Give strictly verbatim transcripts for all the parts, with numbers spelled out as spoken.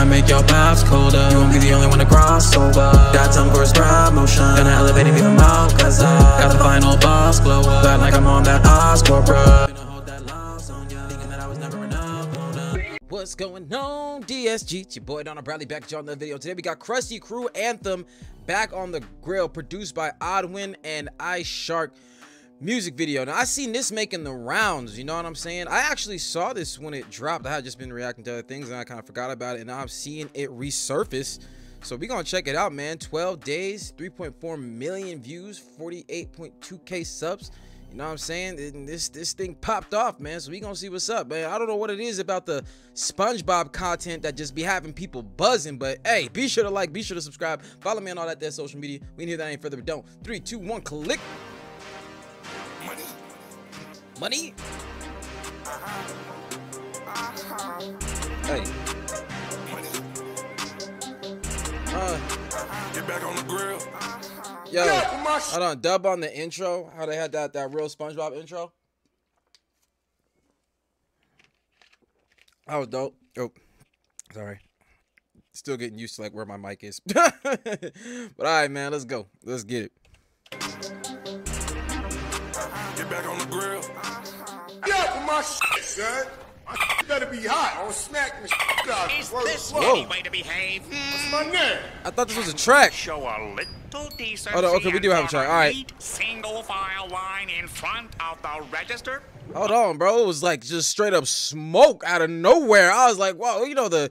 gonna make your pops colder. You won't be the only one to cross over. Got time for a stride motion, gonna elevate him even more, cause I got the final boss glow up. Glad like I'm on that Oscar, bruh. What's going on, D S G? It's your boy Darrnell Bradley back to y'all another video. Today we got Krusty Krew Anthem, Back on the Grill, produced by Oddwin and Ice Shark music video. Now I seen this making the rounds, you know what I'm saying? I actually saw this when it dropped. I had just been reacting to other things and I kind of forgot about it, and now I'm seeing it resurface. So we're gonna check it out, man. twelve days, three point four million views, forty-eight point two K subs. You know what I'm saying? And this this thing popped off, man. So we gonna see what's up, man. I don't know what it is about the SpongeBob content that just be having people buzzing, but hey, be sure to like, be sure to subscribe, follow me on all that there social media. We can hear that any further, but don't. Three, two, one, click. Money. Money. Uh-huh. Uh-huh. Hey. Money. Uh. Get back on the grill. Yo, hold on, dub on the intro, how they had that, that real SpongeBob intro. That was dope. Oh, sorry. Still getting used to like where my mic is. But all right, man, let's go. Let's get it. Get back on the grill. Get up with my shit, son. My shit better be hot. I'll smack the out. Is this any way to behave? What's my name? I thought this was a track. Show a lit. Hold on, okay, we do have a try. All right. Single file line in front of the register. Hold on, bro. It was like just straight up smoke out of nowhere. I was like, wow, you know, the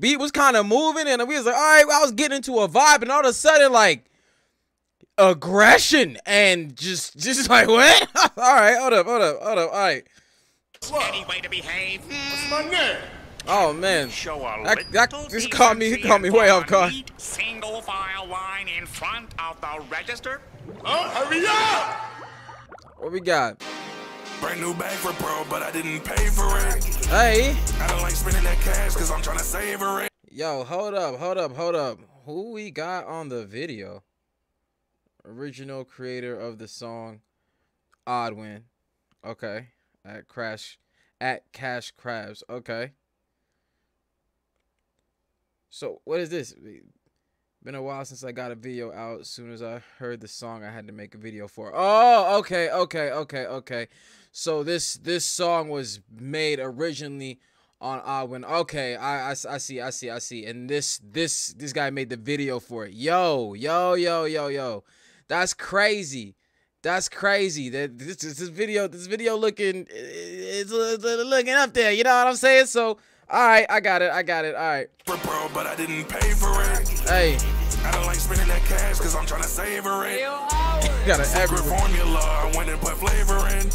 beat was kind of moving, and we was like, all right, I was getting into a vibe, and all of a sudden, like aggression and just, just like what? All right, hold up, hold up, hold up. All right. Any way to behave? What's my name? Oh man, that, that just caught me. He caught me way off guard. Single file line in front of the register. Oh, hurry up! What we got? Brand new bag for bro, but I didn't pay for it. Hey. I don't like spending that cash because I'm trying to savor it. Yo, hold up, hold up, hold up. Who we got on the video? Original creator of the song, Oddwin. Okay. At Crash, at kashkrabs. Okay. So what is this? Been a while since I got a video out. As soon as I heard the song, I had to make a video for. Oh, okay, okay, okay, okay. So this this song was made originally on Oddwin. Okay, I, I I see, I see, I see. And this this this guy made the video for it. Yo, yo, yo, yo, yo. That's crazy. That's crazy. That this this video this video looking it's, it's looking up there. You know what I'm saying? So. All right, I got it, I got it, all right. Bro, but I didn't pay for it. Hey. I don't like spending that cash because I'm trying to savor it. Got an every formula, I went and put flavor in.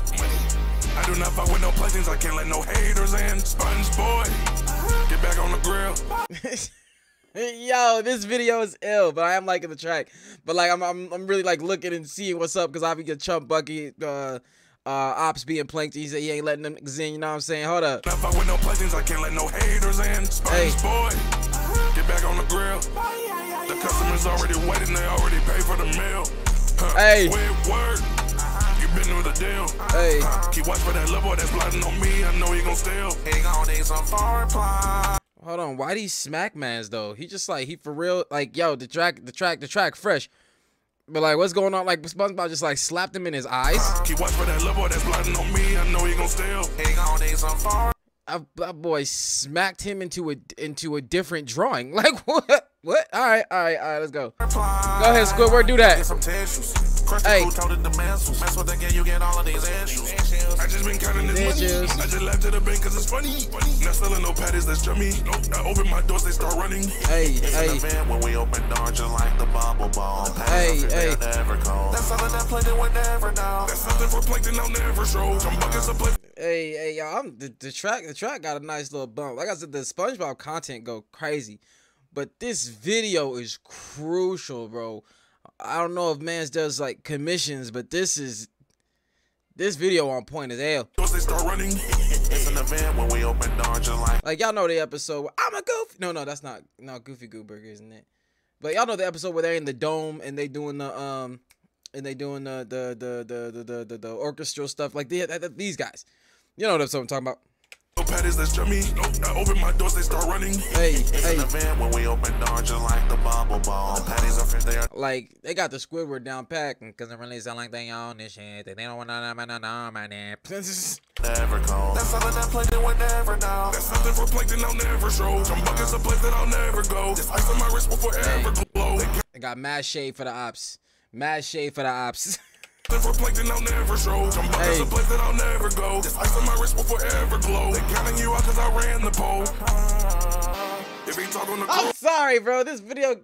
I do not fuck with no plugins, I can't let no haters in. SpongeBob, get back on the grill. Yo, this video is ill, but I am liking the track. But like, I'm, I'm, I'm really like looking and seeing what's up because I be get chump bucky, uh, Uh, ops being Plankton, he said he ain't letting them in, you know what I'm saying? Hold up. Not fuck with no plugins, I can't let no haters in. Sponge boy, get back on the grill. The customers already waiting, they already pay for the meal. Hey. Squidward, you been through the deal. Hey. Keep watch for that little boy that's plotting on me, I know he gon' steal. Hang on, they some foreign plot. Hold on, why these smack mans though? He just like, he for real, like, yo, the track, the track, the track fresh. But like, what's going on? Like, SpongeBob just like slapped him in his eyes. Keep watch for that little boy that's plotting on me. I know he gon' steal. Hang on, they some far. That boy smacked him into a into a different drawing. Like what? What? All right, all right, all right. Let's go. Reply. Go ahead, Squidward, do that. Get some tissues. Hey. That's what they get. You get all of these issues. I just been counting this money. I just left to the bank because it's funny. Not selling no patties, that's chummy. Nope. I open my doors, they start running. Hey, it's hey. In the van when we open doors, just like the bubble ball. The hey, hey. Never cold. That's something that Plankton would never know. That's something for Plankton I'll never show. Some buckets of Plankton. Hey, hey, y'all. I'm the, the track. The track got a nice little bump. Like I said, the SpongeBob content go crazy. But this video is crucial, bro. I don't know if Mans does like commissions, but this is this video on point as hell. Like y'all know the episode where I'm a goof. No, no, that's not no Goofy Goober, isn't it? But y'all know the episode where they're in the dome and they doing the um and they doing the the the the the the, the orchestral stuff like the, the, the, these guys. You know what I'm talking about. patties, let's jump me. I open my doors, they start running. Hey, it's hey. In the van when we open doors, just like the bubble ball. Patties are fresh, they are. Like, they got the Squidward down pack, because it really sound like they own this shit. They don't want to know, no, my name. Never call. That's something that Plankton will never know. That's something for Plankton I'll never show. Some buckets of place that I'll never go. This ice on my wrist will forever glow. I got mad shade for the ops. Mad shade for the ops. For Plankton I'll never show. Some buckets of place that I'll never go. This ice on my wrist will forever glow. They counting you out because I ran the poll. If he talk on the I'm sorry, bro. This video.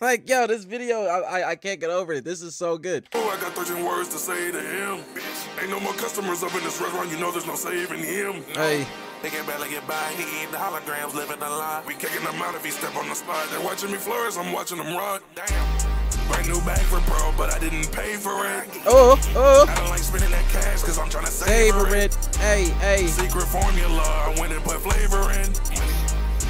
Like, yo, this video, I, I I can't get over it. This is so good. Oh, I got thirteen words to say to him. Bitch. Ain't no more customers up in this restaurant. You know there's no saving him. No. Hey. They can't barely get by. He eating the holograms, living a lie. We kicking him out if he step on the spot. They're watching me flourish. I'm watching them rot. Damn. Brand new bag for pro, but I didn't pay for it. Oh, oh. I don't like spending that cash because I'm trying to save it. Hey, hey. Secret formula. I went and put flavor in.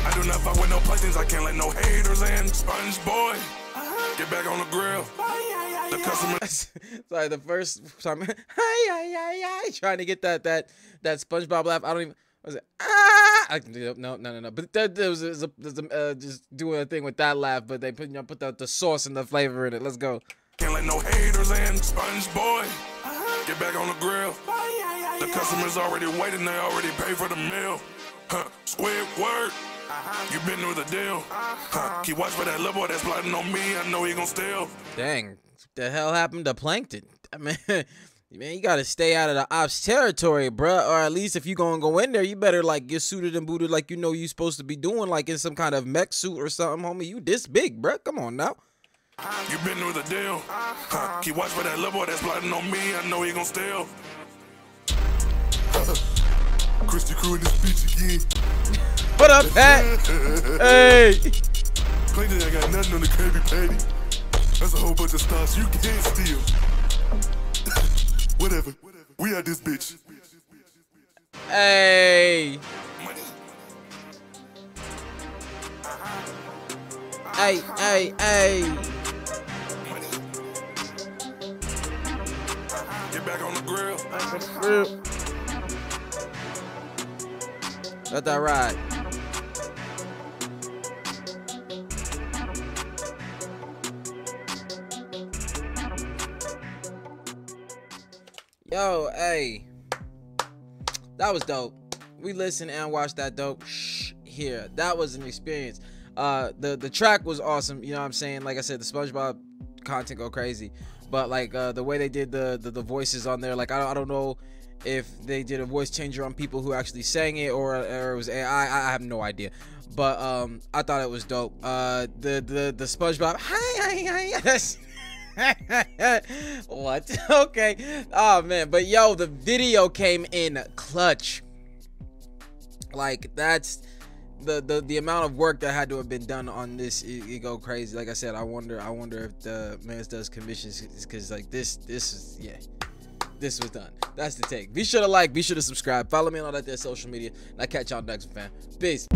I do not fuck with no Planktons, I can't let no haters in. SpongeBob, uh-huh. Get back on the grill. Aye, aye, aye, the customer. Sorry, the first time. Aye, aye, aye, aye. Trying to get that that that SpongeBob laugh. I don't even. What was it? Ah! I can do no, no, no, no. But there, there was, a, there was a, uh, just doing a thing with that laugh. But they put you know, put the, the sauce and the flavor in it. Let's go. Can't let no haters in. SpongeBob, uh-huh. Get back on the grill. Aye, aye, aye, the customers aye. Already waiting. They already paid for the meal. Huh. Squidward. You been through the deal. Huh. Keep watch for that little boy that's plotting on me. I know he gon' steal. Dang, what the hell happened to Plankton? I mean, man, you gotta stay out of the ops territory, bruh. Or at least if you gonna go in there, you better like get suited and booted like you know you supposed to be doing, like in some kind of mech suit or something, homie. You this big, bruh. Come on now. You been through the deal. Huh. Keep watch for that little boy that's plotting on me. I know he gon' steal. Krusty Krew in this bitch again. What up, Pat? Hey! Plankton, I got nothing on the Krabby Patty. That's a whole bunch of stars you can't steal. Whatever. We are this bitch. Hey! Hey, hey, hey! Get back on the grill. Back on the grill. Let that ride. Yo, hey, that was dope. We listened and watched that dope shh here. That was an experience. Uh, the the track was awesome. You know what I'm saying? Like I said, the SpongeBob content go crazy, but like uh, the way they did the, the the voices on there, like I don't I don't know if they did a voice changer on people who actually sang it or or it was A I. I have no idea. But um, I thought it was dope. Uh, the the the SpongeBob. Hi hi hi. What? Okay. Oh man, but yo, the video came in clutch. Like that's the the the amount of work that had to have been done on this. It, it go crazy. Like I said, I wonder, I wonder if the man does commissions because like this, this is yeah, this was done. That's the take. Be sure to like. Be sure to subscribe. Follow me on all that there social media. And I catch y'all next, fam. Peace.